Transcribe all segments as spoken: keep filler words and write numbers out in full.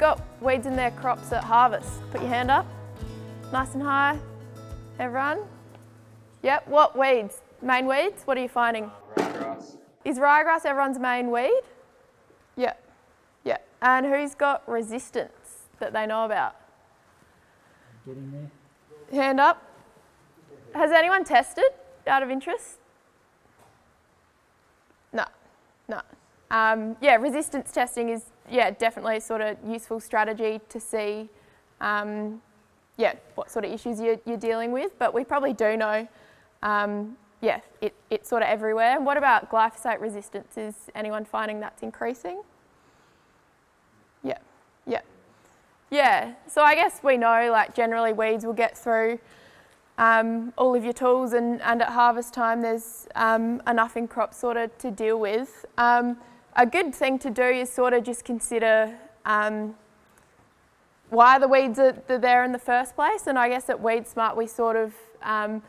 got weeds in their crops at harvest. Put your hand up, nice and high, everyone. Yep, what weeds? Main weeds, what are you finding? Ryegrass. Is ryegrass everyone's main weed? Yep, yep. And who's got resistance that they know about? Getting there. Hand up. Has anyone tested out of interest? No, no. Um, yeah, resistance testing is yeah definitely sort of useful strategy to see um, yeah what sort of issues you're, you're dealing with. But we probably do know um, yeah it, it's sort of everywhere. And what about glyphosate resistance? Is anyone finding that's increasing? Yeah, yeah, yeah. So I guess we know like generally weeds will get through Um, all of your tools and, and at harvest time there's um, enough in crop sort of to deal with. Um, a good thing to do is sort of just consider um, why the weeds are there in the first place, and I guess at Weed Smart we sort of um,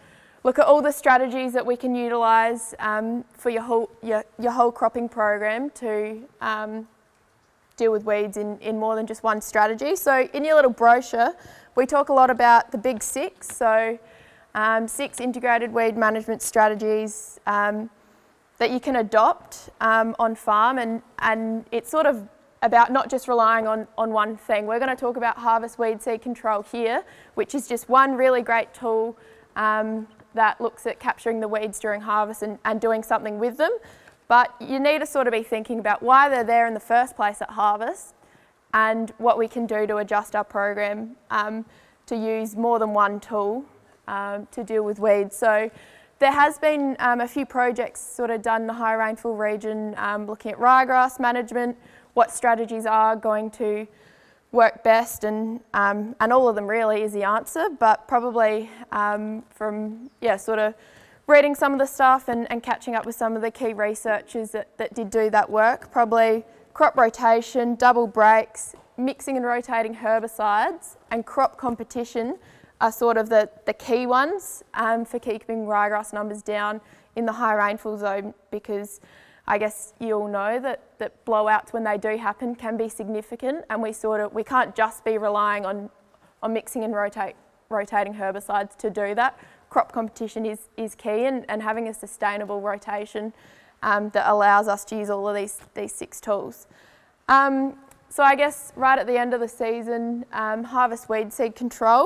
look at all the strategies that we can utilise um, for your whole, your, your whole cropping program to um, deal with weeds in, in more than just one strategy. So in your little brochure we talk a lot about the big six, so Um, six integrated weed management strategies um, that you can adopt um, on farm, and, and it's sort of about not just relying on, on one thing. We're going to talk about harvest weed seed control here, which is just one really great tool um, that looks at capturing the weeds during harvest and, and doing something with them. But you need to sort of be thinking about why they're there in the first place at harvest and what we can do to adjust our program um, to use more than one tool Um, to deal with weeds. So there has been um, a few projects sort of done in the high rainfall region um, looking at ryegrass management, what strategies are going to work best, and, um, and all of them really is the answer, but probably um, from yeah sort of reading some of the stuff and, and catching up with some of the key researchers that, that did do that work, probably crop rotation, double breaks, mixing and rotating herbicides and crop competition are sort of the, the key ones um, for keeping ryegrass numbers down in the high rainfall zone, because I guess you all know that, that blowouts when they do happen can be significant, and we sort of we can't just be relying on, on mixing and rotate, rotating herbicides to do that. Crop competition is, is key, and, and having a sustainable rotation um, that allows us to use all of these, these six tools. Um, so I guess right at the end of the season, um, harvest weed seed control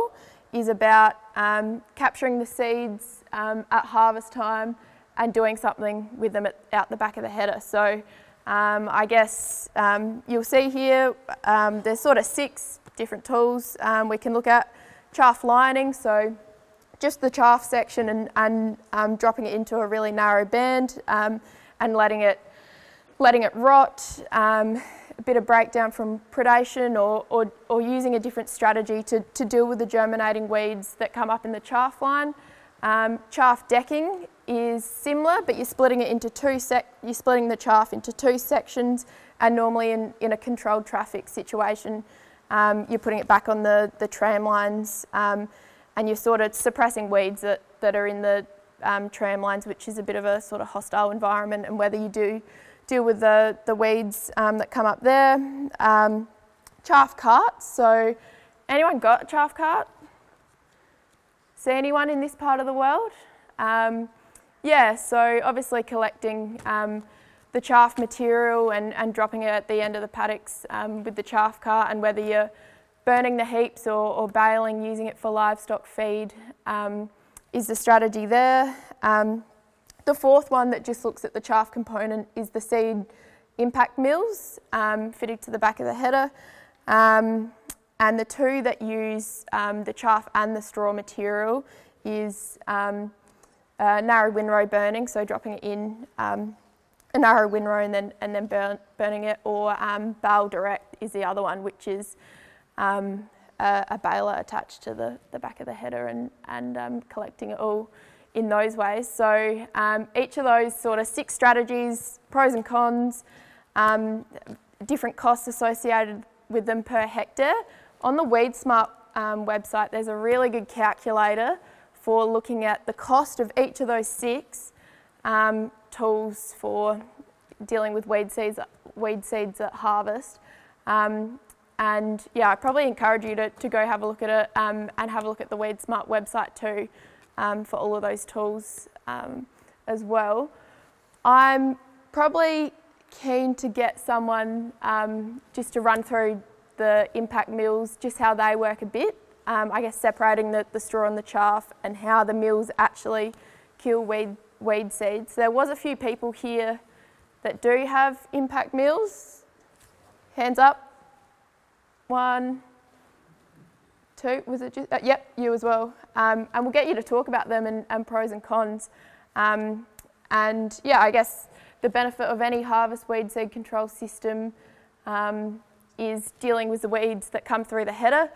is about um, capturing the seeds um, at harvest time and doing something with them at, out the back of the header. So um, I guess um, you'll see here um, there's sort of six different tools um, we can look at. Chaff lining, so just the chaff section and, and um, dropping it into a really narrow band um, and letting it, letting it rot. Um, a bit of breakdown from predation, or, or, or using a different strategy to, to deal with the germinating weeds that come up in the chaff line. Um, chaff decking is similar, but you're splitting it into two sec you're splitting the chaff into two sections, and normally in, in a controlled traffic situation um, you're putting it back on the, the tram lines um, and you're sort of suppressing weeds that, that are in the um, tram lines, which is a bit of a sort of hostile environment, and whether you do deal with the, the weeds um, that come up there. Um, chaff carts, so anyone got a chaff cart? See anyone in this part of the world? Um, yeah, so obviously collecting um, the chaff material and, and dropping it at the end of the paddocks um, with the chaff cart, and whether you're burning the heaps or, or baling, using it for livestock feed um, is the strategy there. Um, The fourth one that just looks at the chaff component is the seed impact mills um, fitted to the back of the header, um, and the two that use um, the chaff and the straw material is um, uh, narrow winrow burning, so dropping it in um, a narrow winrow and then, and then burn, burning it, or um, bale direct is the other one, which is um, a, a baler attached to the, the back of the header and, and um, collecting it all in those ways. So um, each of those sort of six strategies, pros and cons, um, different costs associated with them per hectare. On the Weed Smart um, website there's a really good calculator for looking at the cost of each of those six um, tools for dealing with weed seeds, weed seeds at harvest. Um, And yeah, I probably encourage you to, to go have a look at it, um, and have a look at the Weed Smart website too, um, for all of those tools um, as well. I'm probably keen to get someone um, just to run through the impact mills, just how they work a bit. Um, I guess separating the, the straw and the chaff and how the mills actually kill weed, weed seeds. There was a few people here that do have impact mills. Hands up. One, two, was it just, uh, yep, you as well. Um, and we'll get you to talk about them and, and pros and cons. Um, and yeah, I guess the benefit of any harvest weed seed control system um, is dealing with the weeds that come through the header.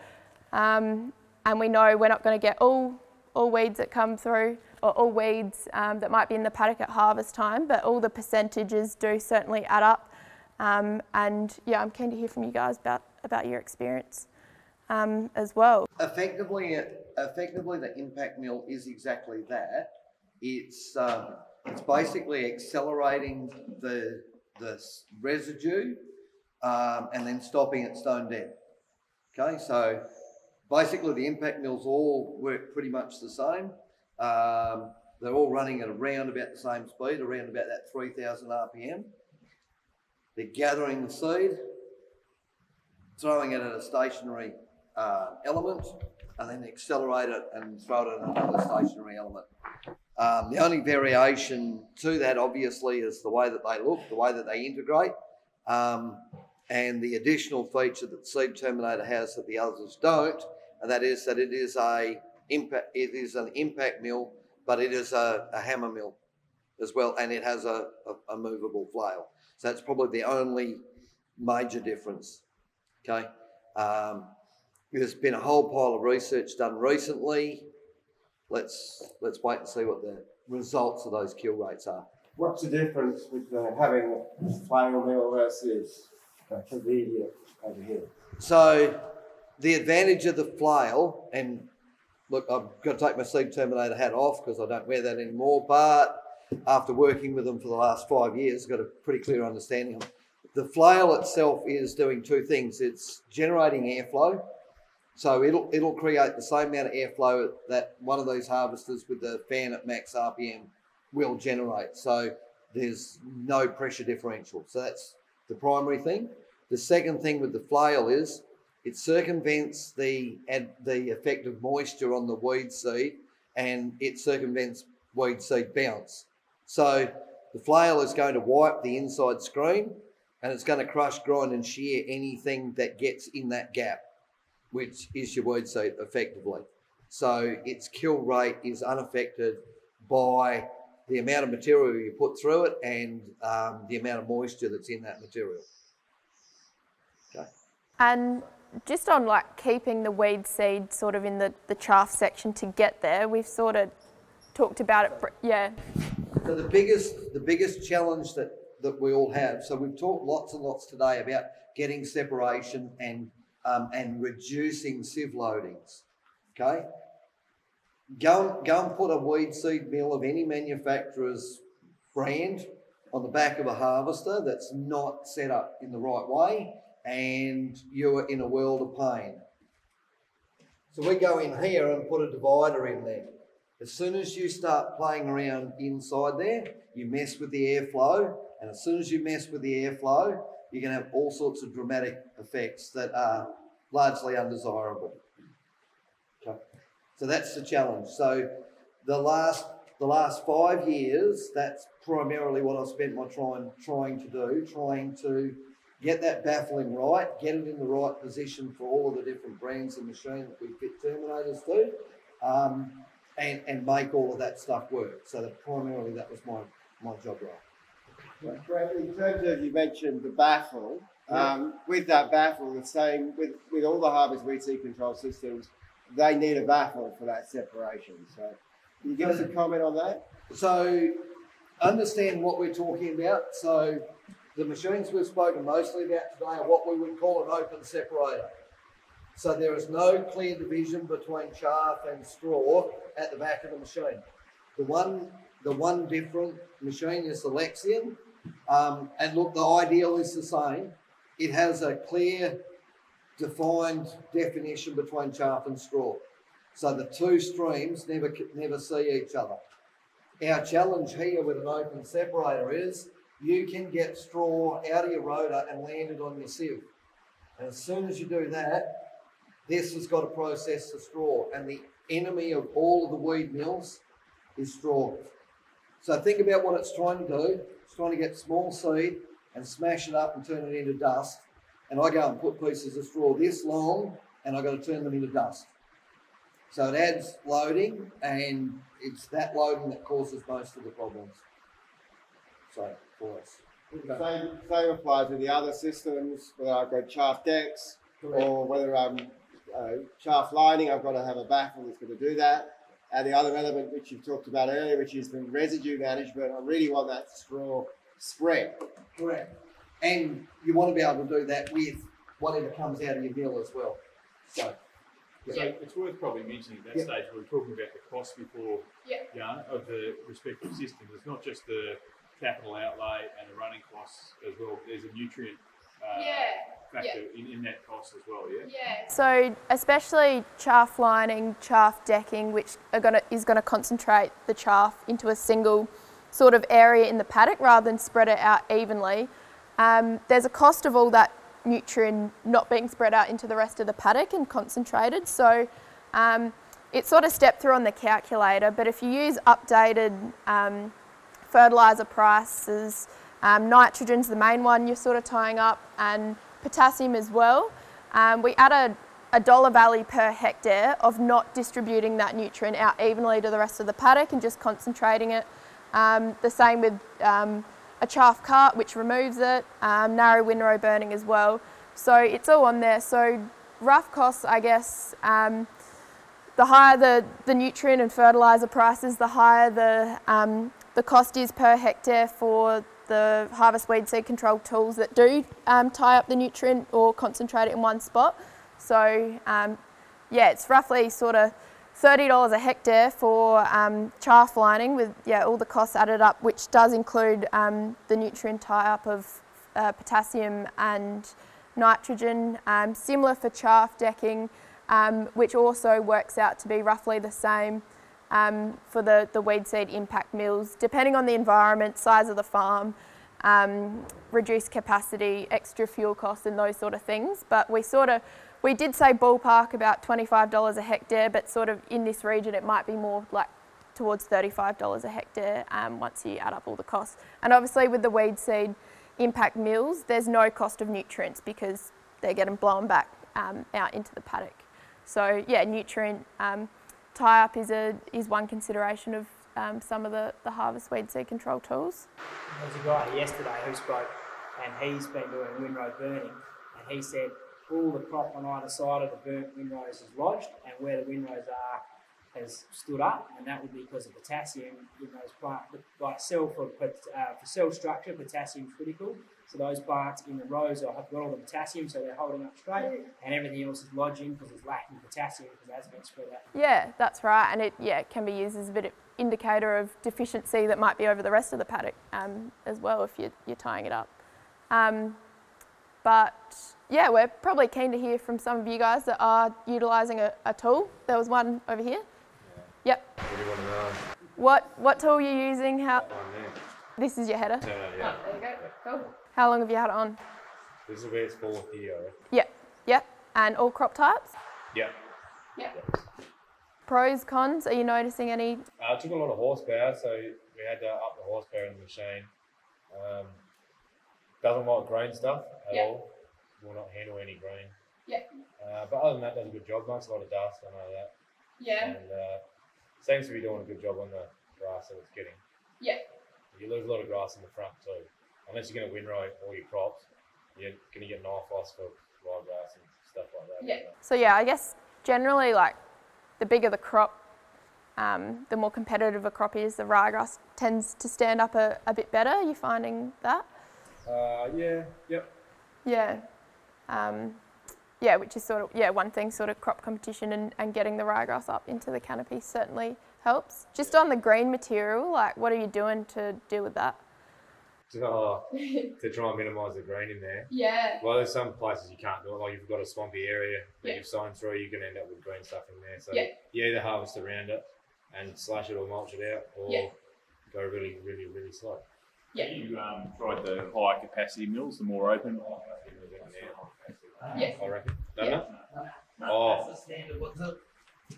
Um, and we know we're not going to get all, all weeds that come through, or all weeds um, that might be in the paddock at harvest time, but all the percentages do certainly add up. Um, and yeah, I'm keen to hear from you guys about, about your experience um, as well. Effectively, effectively, the impact mill is exactly that. It's, um, it's basically accelerating the, the residue um, and then stopping it stone dead. Okay, so basically the impact mills all work pretty much the same. Um, they're all running at around about the same speed, around about that three thousand R P M. They're gathering the seed, throwing it at a stationary uh, element, and then accelerate it and throw it at another stationary element. Um, the only variation to that, obviously, is the way that they look, the way that they integrate, um, and the additional feature that Seed Terminator has that the others don't, and that is that it is a impact, it is an impact mill, but it is a, a hammer mill as well, and it has a, a, a movable flail. So that's probably the only major difference. Okay, um, there's been a whole pile of research done recently. Let's let's wait and see what the results of those kill rates are. What's the difference with uh, having a flail mill versus a conveyor over here? So the advantage of the flail, and look, I've got to take my Seed Terminator hat off because I don't wear that anymore, but after working with them for the last five years, I've got a pretty clear understanding of them. The flail itself is doing two things. It's generating airflow. So it'll, it'll create the same amount of airflow that one of these harvesters with the fan at max R P M will generate. So there's no pressure differential. So that's the primary thing. The second thing with the flail is it circumvents the, the effect of moisture on the weed seed, and it circumvents weed seed bounce. So the flail is going to wipe the inside screen, and it's going to crush, grind and shear anything that gets in that gap, which is your weed seed effectively. So its kill rate is unaffected by the amount of material you put through it and um, the amount of moisture that's in that material. Okay. And just on like keeping the weed seed sort of in the, the chaff section to get there, we've sort of talked about it, yeah. So the biggest, the biggest challenge that, that we all have, so we've talked lots and lots today about getting separation and, um, and reducing sieve loadings, okay? Go, go and put a weed seed mill of any manufacturer's brand on the back of a harvester that's not set up in the right way, and you are in a world of pain. So we go in here and put a divider in there. As soon as you start playing around inside there, you mess with the airflow, and as soon as you mess with the airflow, you're going to have all sorts of dramatic effects that are largely undesirable. Okay. So that's the challenge. So the last, the last five years, that's primarily what I've spent my time trying to do, trying to get that baffling right, get it in the right position for all of the different brands and machines that we fit Terminators to, um, and, and make all of that stuff work. So that primarily that was my, my job role. Right. In terms of, you mentioned the baffle, yeah. um, with that baffle, the same, with, with all the harvest weed seed control systems, they need a baffle for that separation. So can you give us a comment on that? So understand what we're talking about. So the machines we've spoken mostly about today are what we would call an open separator. So there is no clear division between chaff and straw at the back of the machine. The one, the one different machine is the Lexion. Um, and look, the ideal is the same. It has a clear defined definition between chaff and straw. So the two streams never, never see each other. Our challenge here with an open separator is you can get straw out of your rotor and land it on your sieve. And as soon as you do that, this has got to process the straw, and the enemy of all of the weed mills is straw. So think about what it's trying to do. It's trying to get small seed and smash it up and turn it into dust. And I go and put pieces of straw this long and I've got to turn them into dust. So it adds loading, and it's that loading that causes most of the problems. So, for us. Okay. Same, same applies to the other systems, whether I've got chaff decks, correct, or whether I'm uh, chaff lining, I've got to have a baffle that's going to do that. And the other element which you've talked about earlier, which is the residue management, I really want that straw spread. Correct. And you want to be able to do that with whatever comes out of your mill as well. So, yeah. So it's worth probably mentioning at that, yeah, stage we were talking about the cost before, yeah, you know, of the respective systems. It's not just the capital outlay and the running costs as well. There's a nutrient uh, yeah. factor yeah. in, in that cost as well. Yeah. Yeah. So especially chaff lining, chaff decking, which are gonna is gonna concentrate the chaff into a single sort of area in the paddock rather than spread it out evenly. Um, there's a cost of all that nutrient not being spread out into the rest of the paddock and concentrated. So um, it's sort of stepped through on the calculator, but if you use updated um, fertiliser prices, um, nitrogen's the main one you're sort of tying up, and potassium as well. Um, we add a, a dollar value per hectare of not distributing that nutrient out evenly to the rest of the paddock and just concentrating it. Um, the same with um, a chaff cart, which removes it, um, narrow winrow burning as well. So it's all on there. So rough costs, I guess, um, the higher the, the nutrient and fertiliser prices, the higher the um, the cost is per hectare for the harvest weed seed control tools that do um, tie up the nutrient or concentrate it in one spot. So um, yeah, it's roughly sort of thirty dollars a hectare for um, chaff lining with yeah all the costs added up, which does include um, the nutrient tie-up of uh, potassium and nitrogen. Um, similar for chaff decking, um, which also works out to be roughly the same. Um, for the, the weed seed impact mills, depending on the environment, size of the farm, um, reduced capacity, extra fuel costs and those sort of things. But we sort of, we did say ballpark about twenty-five dollars a hectare, but sort of in this region it might be more like towards thirty-five dollars a hectare um, once you add up all the costs. And obviously with the weed seed impact mills, there's no cost of nutrients because they're getting blown back um, out into the paddock. So yeah, nutrient um, tie-up is a is one consideration of um, some of the, the harvest weed seed control tools. There was a guy yesterday who spoke, and he's been doing winrow burning, and he said all the crop on either side of the burnt winrows is lodged, and where the winrows are has stood up, and that would be because of potassium in those plants. Like cell for, uh, for cell structure, potassium is critical, so those plants in the rows are, have got all the potassium, so they're holding up straight, and everything else is lodging because it's lacking potassium because it hasn't been spread out. Yeah, that's right, and it yeah it can be used as a bit of indicator of deficiency that might be over the rest of the paddock um, as well if you're, you're tying it up. Um, but yeah, we're probably keen to hear from some of you guys that are utilising a, a tool. There was one over here. Yep. What do you want to know? What, what tool are you using? How? That one there. This is your header? No, no, yeah. Oh, there you go. Cool. How long have you had it on? This is where it's full of here, right? Yep. Yep. And all crop types? Yep. Yep. Yep. Pros, cons, are you noticing any? Uh, it took a lot of horsepower, so we had to up the horsepower in the machine. Um, doesn't like grain stuff at yep. all. Will not handle any grain. Yep. Uh, but other than that, does a good job. Makes a lot of dust, I know that. Yeah. And, uh, seems to be doing a good job on the grass that it's getting. Yeah. You lose a lot of grass in the front too. Unless you're going to winrow all your crops, you're going to get knife loss for dry grass and stuff like that. Yeah. So yeah, I guess generally like the bigger the crop, um, the more competitive a crop is, the ryegrass tends to stand up a, a bit better. Are you finding that? Uh, yeah. Yep. Yeah. Um, Yeah, which is sort of, yeah, one thing, sort of crop competition and, and getting the ryegrass up into the canopy certainly helps. Just on the green material, like what are you doing to deal with that? oh, to try and minimise the green in there. Yeah. Well, there's some places you can't do it. Like, you've got a swampy area that yeah. you've sown through, you can end up with green stuff in there. So yeah. you either harvest around it and slash it or mulch it out, or yeah. go really, really, really slow. Yeah. You um, tried the higher capacity mills, the more open. Oh, I yeah. I reckon. Don't yeah. no, no, oh. That's the standard. What's up?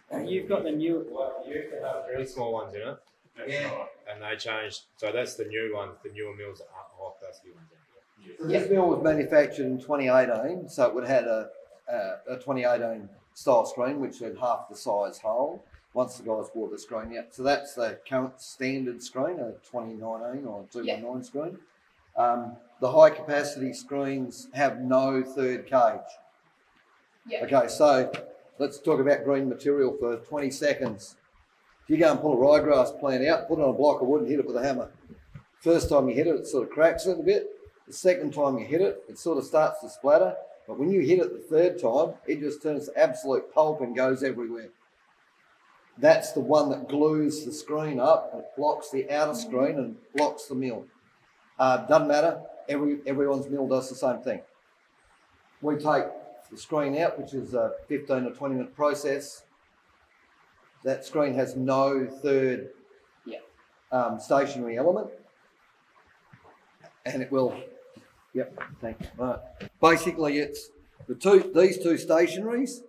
And you've got the new, well, you used to have really small ones, you know? Yeah. Right. And they changed, so that's the new ones, the newer mills that aren't high capacity ones. Yeah. So this yeah. mill was manufactured in twenty eighteen, so it would have had a, a, a twenty eighteen style screen, which had half the size hole, once the guys bought the screen out. So that's the current standard screen, a twenty nineteen or two by nine yeah. screen. Um, the high capacity screens have no third cage. Yeah. Okay, so let's talk about green material for twenty seconds. If you go and pull a ryegrass plant out, put it on a block of wood and hit it with a hammer. First time you hit it, it sort of cracks a little bit. The second time you hit it, it sort of starts to splatter. But when you hit it the third time, it just turns to absolute pulp and goes everywhere. That's the one that glues the screen up and blocks the outer screen and blocks the mill. Uh, doesn't matter, every, everyone's mill does the same thing. We take the screen out, which is a fifteen or twenty minute process. That screen has no third yeah. um, stationary element, and it will, yep, thank you. Right. Basically, it's the two, these two stationaries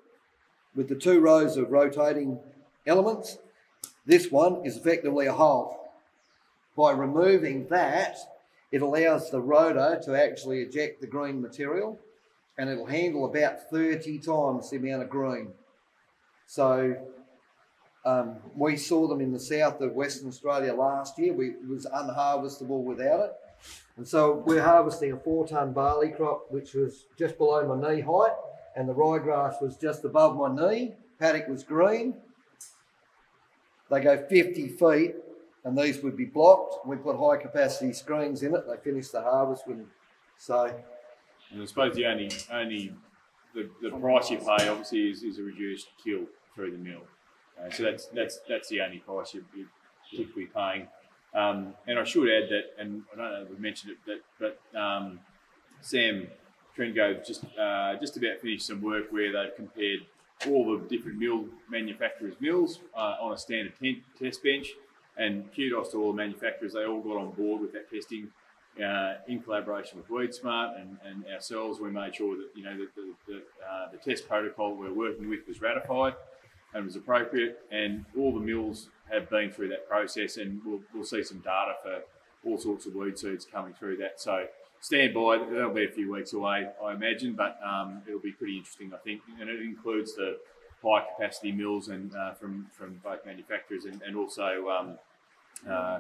with the two rows of rotating elements. This one is effectively a hole. By removing that, it allows the rotor to actually eject the green material, and it'll handle about thirty times the amount of green. So Um, we saw them in the south of Western Australia last year. We, it was unharvestable without it. And so we're harvesting a four tonne barley crop, which was just below my knee height, and the ryegrass was just above my knee. Paddock was green. They go fifty feet, and these would be blocked. We put high capacity screens in it. They finished the harvest with them. So, and I suppose the only, only the, the price you pay obviously is, is a reduced kill through the mill. Uh, so that's that's that's the only price you're, you're particularly paying, um, and I should add that, and I don't know if we mentioned it, that but um, Sam Trengo just uh, just about finished some work where they've compared all the different mill manufacturers' mills uh, on a standard test bench, and kudos to all the manufacturers; they all got on board with that testing uh, in collaboration with Weed Smart and, and ourselves. We made sure that you know that the the, uh, the test protocol we're working with was ratified and was appropriate, and all the mills have been through that process, and we'll, we'll see some data for all sorts of weed seeds coming through that. So stand by, that'll be a few weeks away, I imagine, but um, it'll be pretty interesting, I think, and it includes the high capacity mills and uh, from, from both manufacturers and, and also um, uh,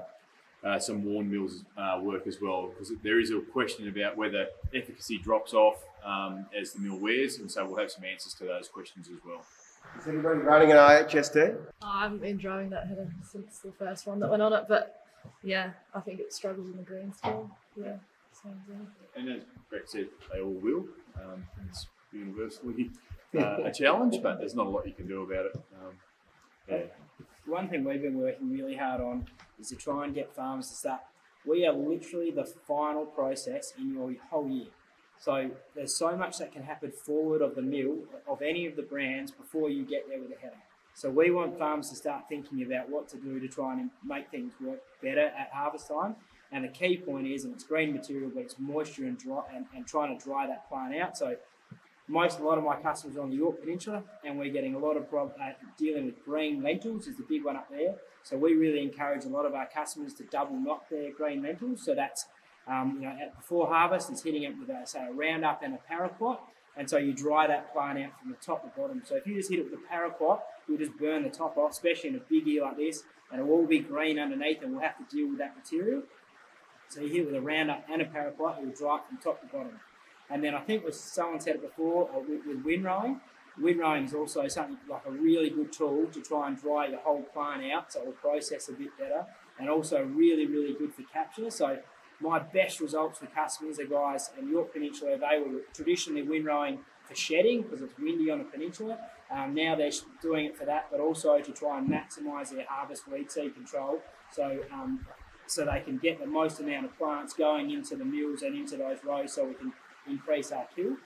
uh, some worn mills uh, work as well, because there is a question about whether efficacy drops off um, as the mill wears, and so we'll have some answers to those questions as well. Is anybody running an I H S D? Oh, I haven't been driving that header since the first one that went on it, but yeah, I think it struggles in the green still. Yeah, sounds like it. And as Brett said, they all will. Um, it's universally uh, a challenge, but there's not a lot you can do about it. Um, yeah. One thing we've been working really hard on is to try and get farmers to start. We are literally the final process in your whole year. So there's so much that can happen forward of the mill of any of the brands before you get there with a header. So we want farmers to start thinking about what to do to try and make things work better at harvest time. And the key point is, and it's green material, but it's moisture and dry and, and trying to dry that plant out. So most a lot of my customers are on the York Peninsula, and we're getting a lot of problem uh, dealing with green lentils is the big one up there. So we really encourage a lot of our customers to double knock their green lentils. So that's Um, you know, at before harvest, it's hitting it with a, say, a roundup and a paraquat, and so you dry that plant out from the top to bottom. So if you just hit it with a paraquat, you'll just burn the top off, especially in a big ear like this, and it'll all be green underneath, and we'll have to deal with that material. So you hit it with a roundup and a paraquat, it'll dry it from top to bottom. And then I think with, someone said it before, or with, with wind rowing, wind rowing is also something like a really good tool to try and dry the whole plant out, so it will process a bit better, and also really, really good for capture. So my best results for customers are guys in York Peninsula. They were traditionally windrowing for shedding because it's windy on the peninsula. Um, now they're doing it for that, but also to try and maximise their harvest weed seed control. So um, so they can get the most amount of plants going into the mills and into those rows so we can increase our kill.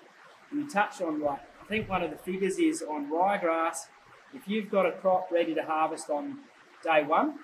And you touched on, like, I think one of the figures is on ryegrass, if you've got a crop ready to harvest on day one,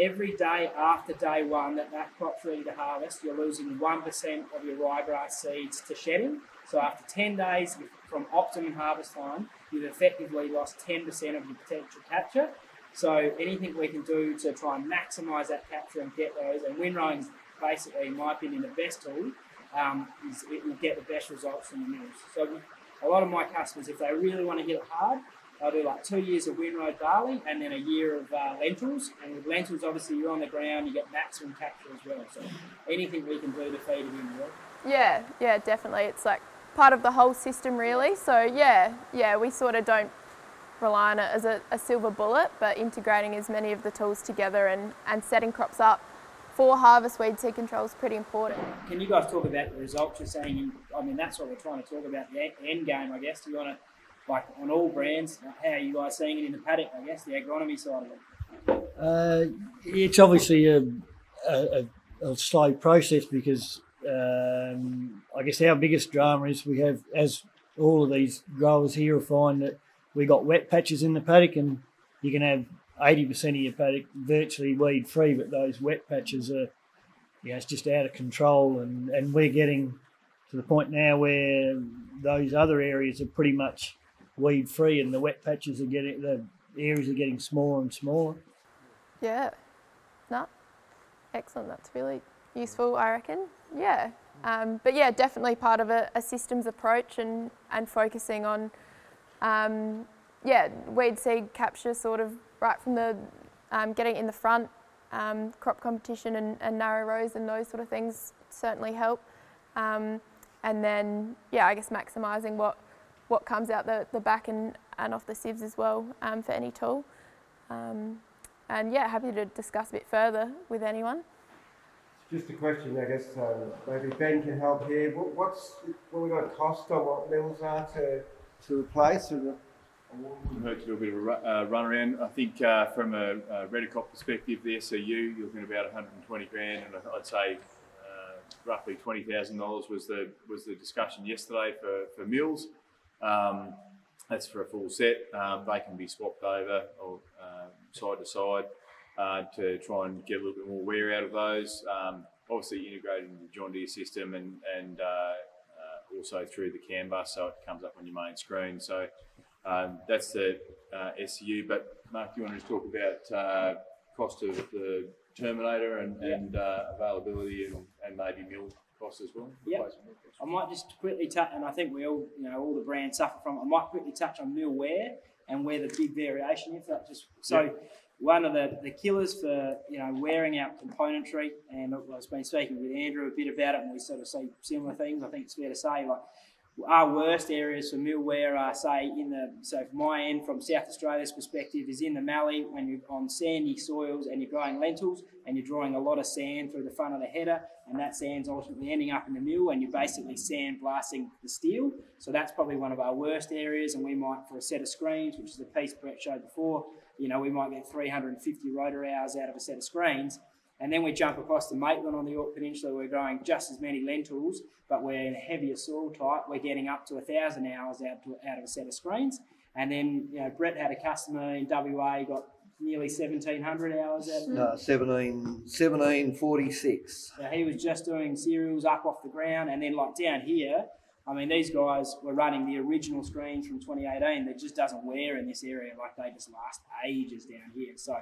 every day after day one that that crop's ready to harvest, you're losing one percent of your ryegrass seeds to shedding. So after ten days from optimum harvest time, you've effectively lost ten percent of your potential capture. So anything we can do to try and maximise that capture and get those, and windrowing is basically, in my opinion, the best tool, um, is it will get the best results from the mills. So a lot of my customers, if they really want to hit it hard, they'll do like two years of windrowed barley and then a year of uh, lentils. And with lentils, obviously, you're on the ground, you get maximum capture as well. So anything we can do to feed it in, really. Yeah, yeah, definitely. It's like part of the whole system, really. So yeah, yeah, we sort of don't rely on it as a, a silver bullet, but integrating as many of the tools together and, and setting crops up for harvest weed seed control is pretty important. Can you guys talk about the results you're seeing? I mean, that's what we're trying to talk about, the end game, I guess. Do you want to, like, on all brands, how are you guys seeing it in the paddock, I guess, the agronomy side of it? Uh, it's obviously a, a, a slow process because um, I guess our biggest drama is we have, as all of these growers here find, that we got wet patches in the paddock, and you can have eighty percent of your paddock virtually weed free, but those wet patches are, you know, it's just out of control. And, and we're getting to the point now where those other areas are pretty much weed free, and the wet patches are getting, the areas are getting smaller and smaller. Yeah, no, excellent. That's really useful, I reckon. Yeah, um, but yeah, definitely part of a, a systems approach and, and focusing on Um, yeah, weed seed capture sort of right from the, um, getting in the front, um, crop competition and, and narrow rows and those sort of things certainly help. Um, and then, yeah, I guess maximising what, what comes out the, the back and, and off the sieves as well, um, for any tool. Um, and yeah, happy to discuss a bit further with anyone. Just a question, I guess, um, maybe Ben can help here. What, what's, what are we going to cost on what mills are to to replace? Or the... I wouldn't hurt to do a bit of a uh, run around. I think uh, from a, a Redicop perspective, the S E U, you're looking at about one hundred and twenty grand, and I'd say uh, roughly twenty thousand dollars was the was the discussion yesterday for, for mills. Um, that's for a full set. Um, they can be swapped over or uh, side to side uh, to try and get a little bit more wear out of those. Um, obviously integrated into the John Deere system and, and uh, also through the canvas, so it comes up on your main screen. So um, that's the uh, S E U. But Mark, do you want to just talk about uh, cost of the Terminator and, yeah. and uh, availability and, and maybe mill costs as well? Yeah, I might just quickly touch, and I think we all, you know, all the brands suffer from it. I might quickly touch on mill wear and where the big variation is. That just so. Yeah. One of the, the killers for, you know, wearing out componentry, and I've been speaking with Andrew a bit about it, and we sort of see similar things. I think it's fair to say, like, our worst areas for mill wear are, say, in the, so from my end, from South Australia's perspective, is in the Mallee when you're on sandy soils and you're growing lentils and you're drawing a lot of sand through the front of the header, and that sand's ultimately ending up in the mill and you're basically sand blasting the steel. So that's probably one of our worst areas, and we might, for a set of screens, which is the piece Brett showed before, you know, we might get three hundred and fifty rotor hours out of a set of screens. And then we jump across to Maitland on the York Peninsula, we're growing just as many lentils, but we're in a heavier soil type, we're getting up to one thousand hours out, to, out of a set of screens. And then, you know, Brett had a customer in W A, got nearly seventeen hundred hours out of no, seventeen forty-six. So he was just doing cereals up off the ground, and then like down here, I mean, these guys were running the original screens from twenty eighteen that just doesn't wear in this area, like they just last ages down here. So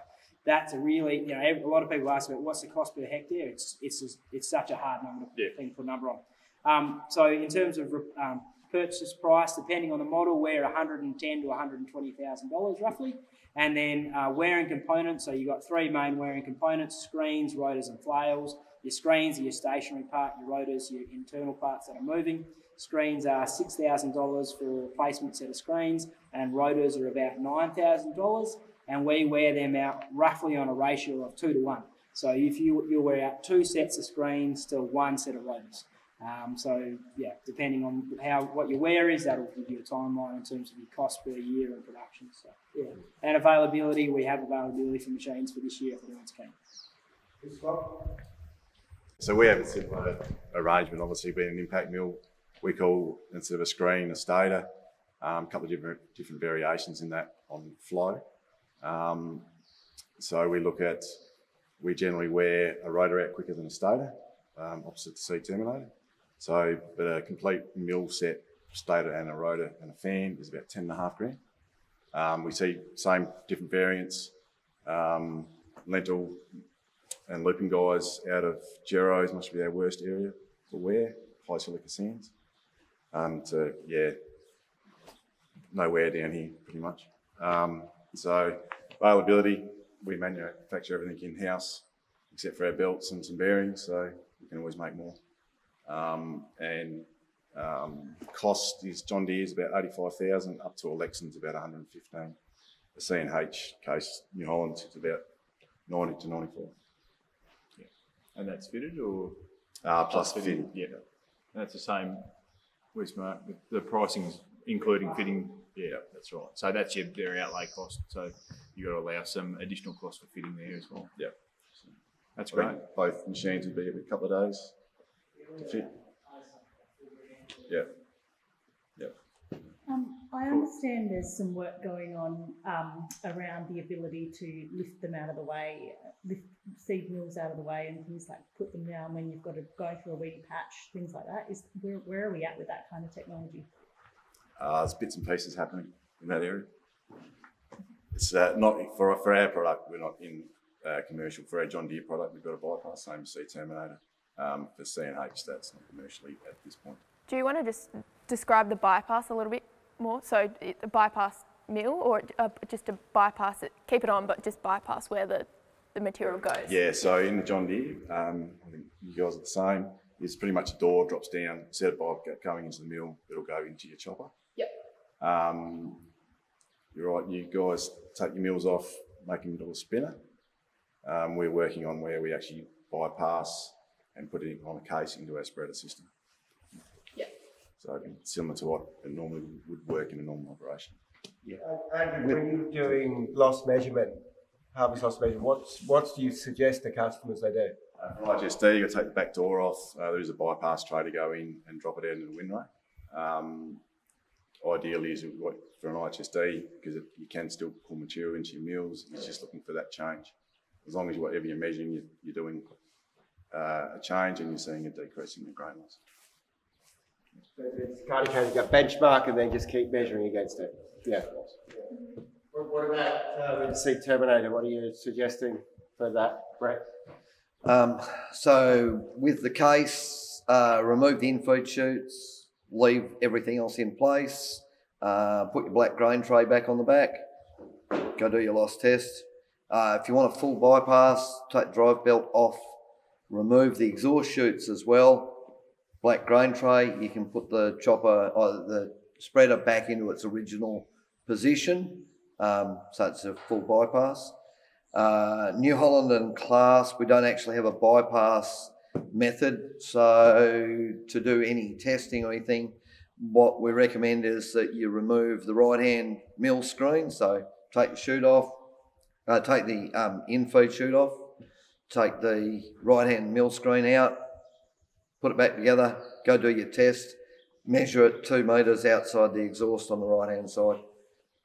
that's a really, you know, a lot of people ask about what's the cost per hectare. It's it's just, it's such a hard number to, yeah. thing to put a number on. Um, so in terms of um, purchase price, depending on the model, we're one hundred and ten thousand to one hundred and twenty thousand dollars roughly. And then uh, wearing components, so you've got three main wearing components: screens, rotors and flails. Your screens are your stationary part, your rotors, your internal parts that are moving. Screens are six thousand dollars for a replacement set of screens, and rotors are about nine thousand dollars. And we wear them out roughly on a ratio of two to one. So if you you wear out two sets of screens to one set of rotors. Um, so yeah, depending on how what your wear is, that'll give you a timeline in terms of your cost per year and production. So yeah, and availability, we have availability for machines for this year if anyone's keen. So we have a similar arrangement, obviously being an impact mill. We call, instead of a screen, a stator, um, a couple of different, different variations in that on flow. Um, so we look at, we generally wear a rotor out quicker than a stator, um, opposite the Seed Terminator. So, but a complete mill set, stator and a rotor and a fan is about ten and a half grand. Um, we see same different variants, um, lentil and looping guys out of Jero's, must be our worst area for wear, high silica sands. Um, to, yeah, no wear down here pretty much. Um, so availability, we manufacture everything in-house except for our belts and some bearings, so we can always make more. Um, and um, cost is John Deere's about eighty-five thousand, up to a Lexion's about one hundred and fifteen. The C N H Case New Holland's is about ninety to ninety-four. Yeah. And that's fitted or? Uh, plus, plus fitted. Yeah. That's the same. Weed Smart, the pricing's including fitting. Yeah, that's right. So that's your their outlay cost. So you got to allow some additional cost for fitting there as well. Yeah, so that's great. Both machines would be every couple of days to fit. Yeah, yeah. Um, I understand there's some work going on um, around the ability to lift them out of the way, lift seed mills out of the way, and things like put them down when you've got to go through a weedy patch, things like that. Is where, where are we at with that kind of technology? Uh, there's bits and pieces happening in that area. It's uh, not for for our product. We're not in uh, commercial. For our John Deere product, we've got a bypass, same Seed Terminator. Um, for C N H, that's not commercially at this point. Do you want to just describe the bypass a little bit more? So it, a bypass mill, or uh, just to bypass it, keep it on, but just bypass where the the material goes. Yeah. So in the John Deere, um, I think you guys are the same. It's pretty much a door drops down. Instead of going into the mill, it'll go into your chopper. Yep. Um, you're right, you guys take your mills off, make them into a spinner. Um, we're working on where we actually bypass and put it on a case into our spreader system. Yeah. So similar to what it normally would work in a normal operation. Yeah. And when you're doing loss measurement, harvest loss measurement, what's, what do you suggest the customers they do? Uh, I H S D, you got to take the back door off. Uh, there is a bypass tray to go in and drop it out in the windrow. Um, Ideally, is for an I H S D, because it, you can still pull material into your mills. It's just looking for that change. As long as whatever you're measuring, you're, you're doing uh, a change and you're seeing a decrease in the grain loss. So it's kind of how you got benchmark and then just keep measuring against it. Yeah. yeah. What about uh, Seed Terminator? What are you suggesting for that, Brett? Um, so with the case, uh, remove the in-food chutes. Leave everything else in place, uh, put your black grain tray back on the back, go do your loss test. Uh, if you want a full bypass, take the drive belt off, remove the exhaust chutes as well, black grain tray, you can put the chopper, or the spreader back into its original position, um, so it's a full bypass. Uh, New Holland and Class, we don't actually have a bypass method, so to do any testing or anything, what we recommend is that you remove the right hand mill screen. So take the chute off, uh, take the um, in-feed chute off, take the right hand mill screen out, put it back together, go do your test, measure it two metres outside the exhaust on the right hand side.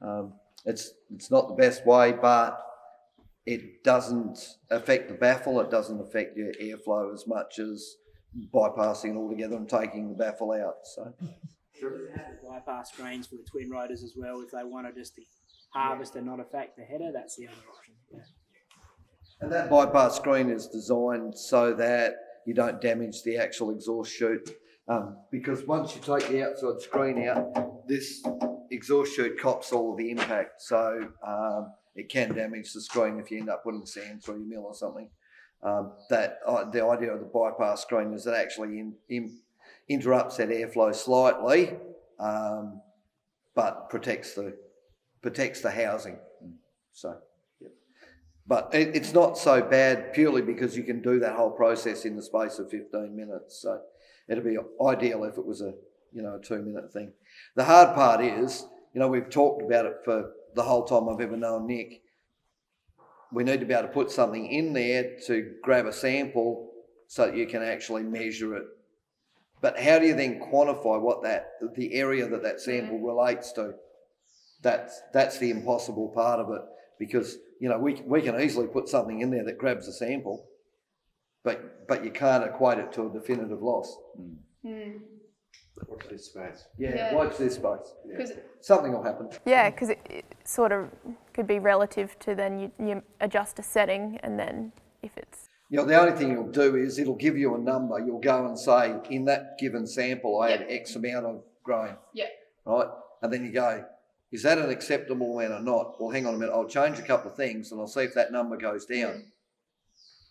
Um, it's, it's not the best way, but it doesn't affect the baffle, it doesn't affect your airflow as much as bypassing it all together and taking the baffle out. So, sure. Bypass screens for the twin rotors as well, if they want to just harvest yeah. and not affect the header, that's the other option. Yeah. And that bypass screen is designed so that you don't damage the actual exhaust chute, um, because once you take the outside screen out, this exhaust chute cops all of the impact. So. Um, It can damage the screen if you end up putting sand through your mill or something. Um, that uh, the idea of the bypass screen is that actually in, in interrupts that airflow slightly, um, but protects the protects the housing. So, yep. But it, it's not so bad purely because you can do that whole process in the space of fifteen minutes. So it'd be ideal if it was a you know a two minute thing. The hard part is you know we've talked about it for. The whole time I've ever known Nick, we need to be able to put something in there to grab a sample so that you can actually measure it. But how do you then quantify what that, the area that that sample relates to? That's, that's the impossible part of it, because, you know, we, we can easily put something in there that grabs a sample, but, but you can't equate it to a definitive loss. Mm. Mm. Watch this space. Yeah, yeah, watch this space. Yeah. Something will happen. Yeah, because it, it sort of could be relative to then you, you adjust a setting, and then if it's... You know, the only thing you'll do is it'll give you a number. You'll go and say, in that given sample, I yep. had X amount of grain. Yeah. Right? And then you go, is that an acceptable amount or not? Well, hang on a minute. I'll change a couple of things and I'll see if that number goes down mm.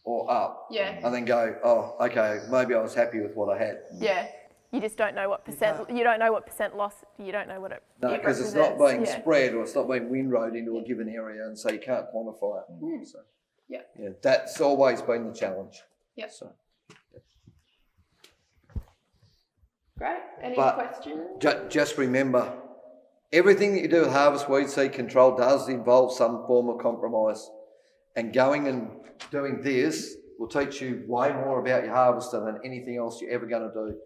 or up. Yeah. And then go, oh, okay, maybe I was happy with what I had. Yeah. You just don't know what percent, you, you don't know what percent loss, you don't know what it No, because it's not being yeah. spread, or it's not being windrowed into a given area, and so you can't quantify it. Mm. So, yeah. yeah. That's always been the challenge. Yep. So, yeah. Great. Any but questions? Ju just remember, everything that you do with harvest weed seed control does involve some form of compromise. And going and doing this will teach you way more about your harvester than anything else you're ever going to do.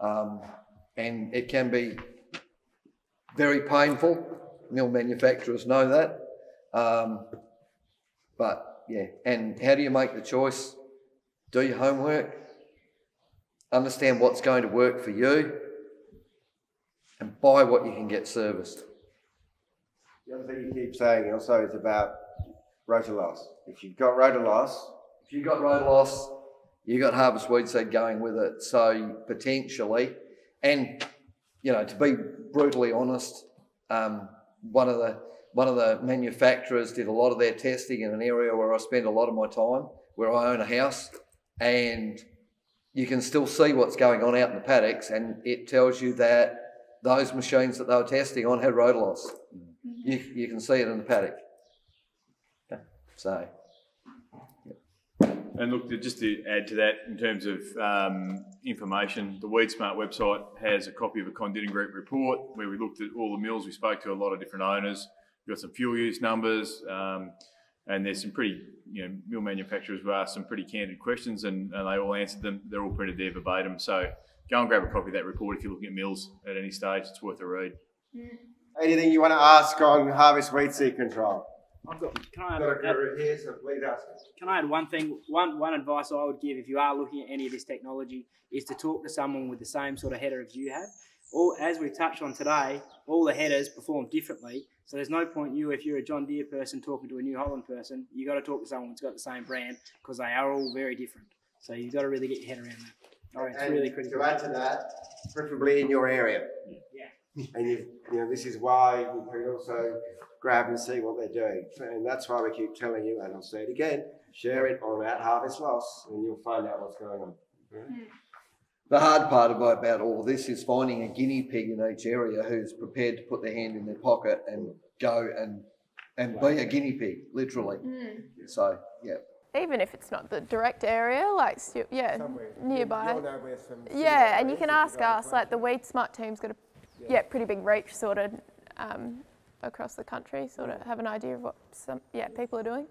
Um, and it can be very painful. Mill manufacturers know that. Um, but yeah, and how do you make the choice? Do your homework, understand what's going to work for you, and buy what you can get serviced. The other thing you keep saying also is about rotor loss. If you've got rotor loss, if you've got rotor loss, you got harvest weed seed going with it, so potentially, and you know, to be brutally honest, um, one of the one of the manufacturers did a lot of their testing in an area where I spend a lot of my time, where I own a house, and you can still see what's going on out in the paddocks, and it tells you that those machines that they were testing on had rotor loss. Mm-hmm. You you can see it in the paddock. Okay. So. And look, just to add to that, in terms of um, information, the Weed Smart website has a copy of a Kondinin Group report where we looked at all the mills. We spoke to a lot of different owners. We've got some fuel use numbers, um, and there's some pretty, you know, mill manufacturers who asked some pretty candid questions, and, and they all answered them. They're all printed there verbatim. So go and grab a copy of that report if you're looking at mills at any stage. It's worth a read. Yeah. Anything you want to ask on harvest weed seed control? I've got, can, I add, add, can I add one thing, one, one advice I would give if you are looking at any of this technology is to talk to someone with the same sort of header as you have. All, as we touched on today, all the headers perform differently, so there's no point you, if you're a John Deere person talking to a New Holland person, you've got to talk to someone that's got the same brand, because they are all very different. So you've got to really get your head around that. All right, it's and really critical. To add to that, preferably in your area. Yeah. yeah. And you, you know, this is why you can also grab and see what they're doing. And that's why we keep telling you, and I'll say it again, share it on At Harvest Loss and you'll find out what's going on. Mm. The hard part about all of this is finding a guinea pig in each area who's prepared to put their hand in their pocket and go and, and be a guinea pig, literally. Mm. So, yeah. Even if it's not the direct area, like, yeah, somewhere nearby. Yeah, and you can ask us, like the Weed Smart team's got a yeah. yeah, pretty big reach sort of, um, across the country, sort of have an idea of what some yeah people are doing.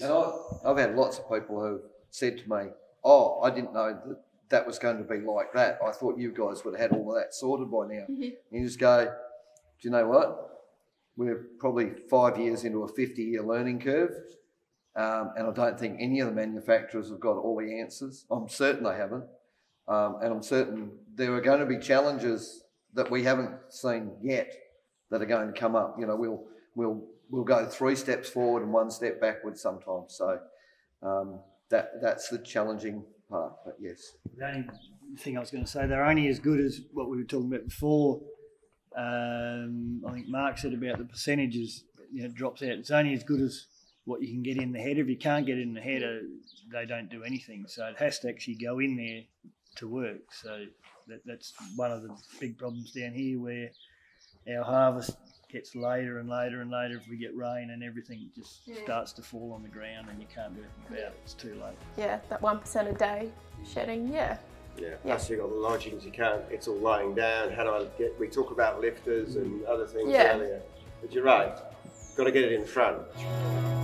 And I, I've had lots of people who said to me, oh, I didn't know that that was going to be like that. I thought you guys would have had all of that sorted by now. Mm-hmm. And you just go, do you know what? We're probably five years into a fifty-year learning curve, um, and I don't think any of the manufacturers have got all the answers. I'm certain they haven't. Um, and I'm certain there are going to be challenges that we haven't seen yet that are going to come up. You know, we'll we'll we'll go three steps forward and one step backwards sometimes. So um, that that's the challenging part. But yes, the only thing I was going to say, they're only as good as what we were talking about before. Um, I think Mark said about the percentages. You know, drops out. It's only as good as what you can get in the header. If you can't get in the header, they don't do anything. So it has to actually go in there to work. So that, that's one of the big problems down here where our harvest gets later and later and later. If we get rain and everything just yeah. starts to fall on the ground and you can't do anything about it, it's too late. Yeah, that one percent a day shedding, yeah. Yeah, plus yeah. you've got the lodgings, you can't, it's all lying down. How do I get, we talk about lifters and other things yeah. earlier. But you're right, got to get it in front.